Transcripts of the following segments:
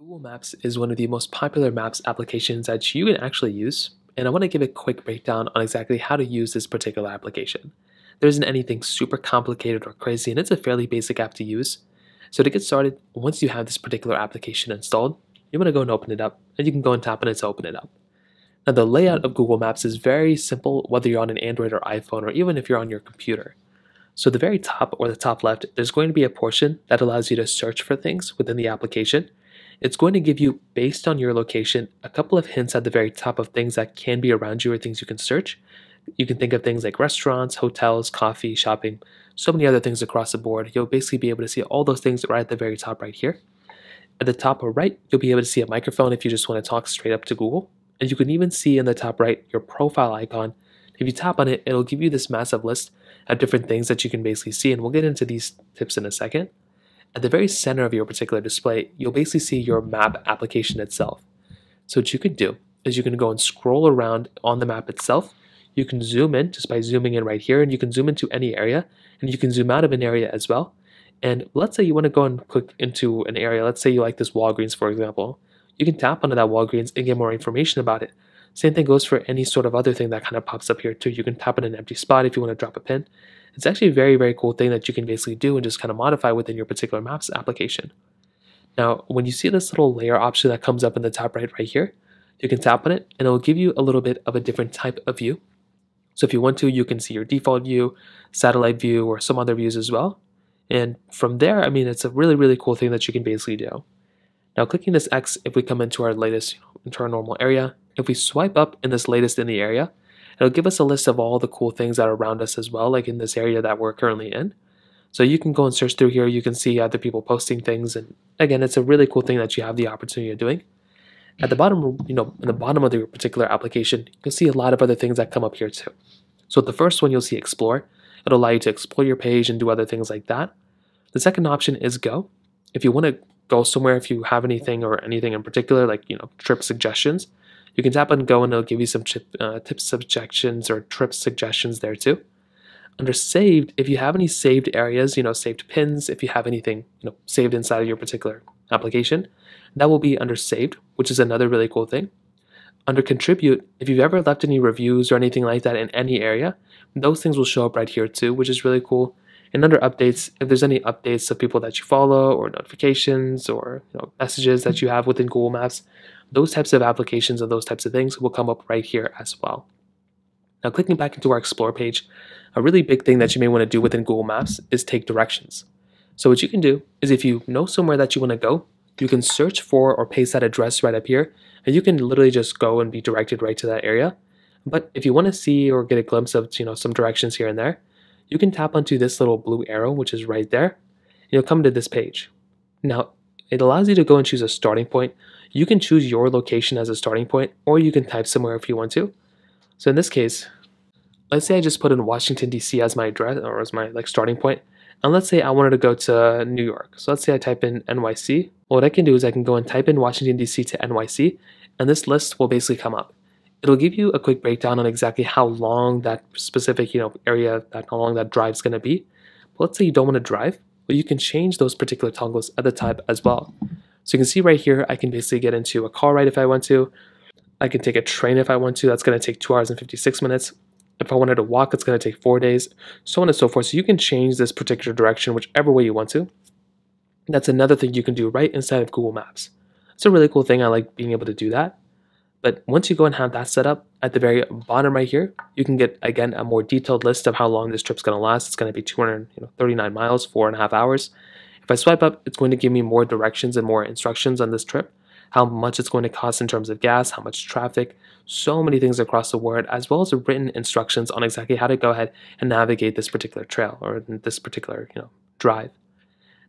Google Maps is one of the most popular maps applications that you can actually use, and I want to give a quick breakdown on exactly how to use this particular application. There isn't anything super complicated or crazy, and it's a fairly basic app to use. So to get started, once you have this particular application installed, you want to go and open it up, and you can go and tap on it to open it up. Now the layout of Google Maps is very simple, whether you're on an Android or iPhone, or even if you're on your computer. So the very top or the top left, there's going to be a portion that allows you to search for things within the application. It's going to give you, based on your location, a couple of hints at the very top of things that can be around you or things you can search. You can think of things like restaurants, hotels, coffee, shopping, so many other things across the board. You'll basically be able to see all those things right at the very top right here. At the top right, you'll be able to see a microphone if you just want to talk straight up to Google. And you can even see in the top right your profile icon. If you tap on it, it'll give you this massive list of different things that you can basically see, and we'll get into these tips in a second. At the very center of your particular display, you'll basically see your map application itself. So what you can do is you can go and scroll around on the map itself. You can zoom in just by zooming in right here, and you can zoom into any area, and you can zoom out of an area as well. And let's say you want to go and click into an area. Let's say you like this Walgreens, for example. You can tap onto that Walgreens and get more information about it. Same thing goes for any sort of other thing that kind of pops up here too. You can tap on an empty spot if you want to drop a pin. It's actually a very, very cool thing that you can basically do and just kind of modify within your particular Maps application. Now, when you see this little layer option that comes up in the top right here, you can tap on it and it will give you a little bit of a different type of view. So if you want to, you can see your default view, satellite view, or some other views as well. And from there, I mean, it's a really, really cool thing that you can basically do. Now, clicking this X, if we come into our latest, into our normal area, if we swipe up in this latest in the area, it'll give us a list of all the cool things that are around us as well, like in this area that we're currently in. So you can go and search through here. You can see other people posting things. And again, it's a really cool thing that you have the opportunity of doing. At the bottom, in the bottom of your particular application, you'll see a lot of other things that come up here too. So the first one, you'll see Explore. It'll allow you to explore your page and do other things like that. The second option is Go. If you want to go somewhere, if you have anything in particular, like trip suggestions, you can tap on Go and it'll give you some tip suggestions or trip suggestions there too. Under Saved, if you have any saved areas, saved pins, if you have anything saved inside of your particular application, that will be under Saved, which is another really cool thing. Under Contribute, if you've ever left any reviews or anything like that in any area, those things will show up right here too, which is really cool. And under Updates, if there's any updates of people that you follow or notifications or messages that you have within Google Maps, those types of applications and those types of things will come up right here as well. Now, clicking back into our Explore page, a really big thing that you may want to do within Google Maps is take directions. So what you can do is if you know somewhere that you want to go, you can search for or paste that address right up here, and you can literally just go and be directed right to that area. But if you want to see or get a glimpse of some directions here and there, you can tap onto this little blue arrow, which is right there, and you'll come to this page. Now, it allows you to go and choose a starting point. You can choose your location as a starting point, or you can type somewhere if you want to. So in this case, let's say I just put in Washington, D.C. as my address or as my starting point. And let's say I wanted to go to New York. So let's say I type in NYC. What I can do is I can go and type in Washington, D.C. to NYC, and this list will basically come up. It'll give you a quick breakdown on exactly how long that specific area, how long that drive's going to be. But let's say you don't want to drive, but you can change those particular toggles at the time as well. So you can see right here, I can basically get into a car ride if I want to. I can take a train if I want to. That's going to take 2 hours and 56 minutes. If I wanted to walk, it's going to take 4 days, so on and so forth. So you can change this particular direction whichever way you want to. That's another thing you can do right inside of Google Maps. It's a really cool thing. I like being able to do that. But once you go and have that set up, at the very bottom right here, you can get, again, a more detailed list of how long this trip's going to last. It's going to be 239 miles, 4.5 hours. If I swipe up, it's going to give me more directions and more instructions on this trip, how much it's going to cost in terms of gas, how much traffic, so many things across the board, as well as written instructions on exactly how to go ahead and navigate this particular trail or this particular drive.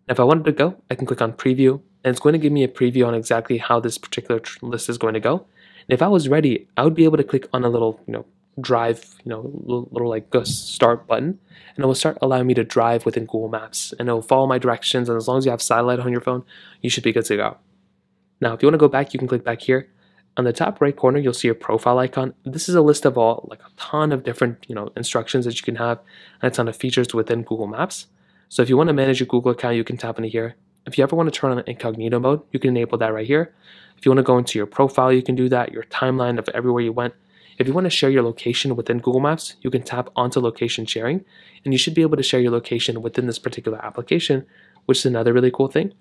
Now, if I wanted to go, I can click on Preview, and it's going to give me a preview on exactly how this particular list is going to go. If I was ready, I would be able to click on a little, drive, little start button, and it will start allowing me to drive within Google Maps, and it will follow my directions, and as long as you have satellite on your phone, you should be good to go. Now, if you want to go back, you can click back here. On the top right corner, you'll see your profile icon. This is a list of all, a ton of different, instructions that you can have, and a ton of features within Google Maps. So if you want to manage your Google account, you can tap into here. If you ever want to turn on incognito mode, you can enable that right here. If you want to go into your profile, you can do that, your timeline of everywhere you went. If you want to share your location within Google Maps, you can tap onto location sharing, and you should be able to share your location within this particular application, which is another really cool thing.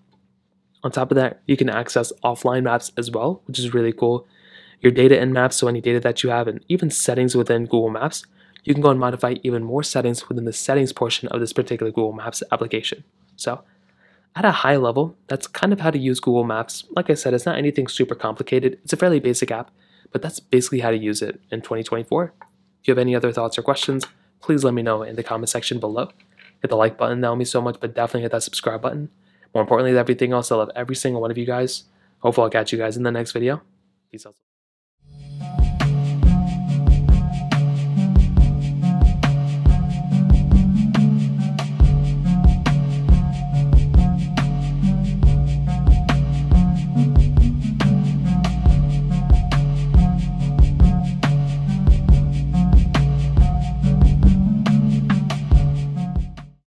On top of that, you can access offline maps as well, which is really cool. Your data in maps, so any data that you have, and even settings within Google Maps, you can go and modify even more settings within the settings portion of this particular Google Maps application. So at a high level, that's kind of how to use Google Maps. Like I said, it's not anything super complicated. It's a fairly basic app, but that's basically how to use it in 2024. If you have any other thoughts or questions, please let me know in the comment section below. Hit the like button, that would mean so much, but definitely hit that subscribe button. More importantly than everything else, I love every single one of you guys. Hopefully I'll catch you guys in the next video. Peace out.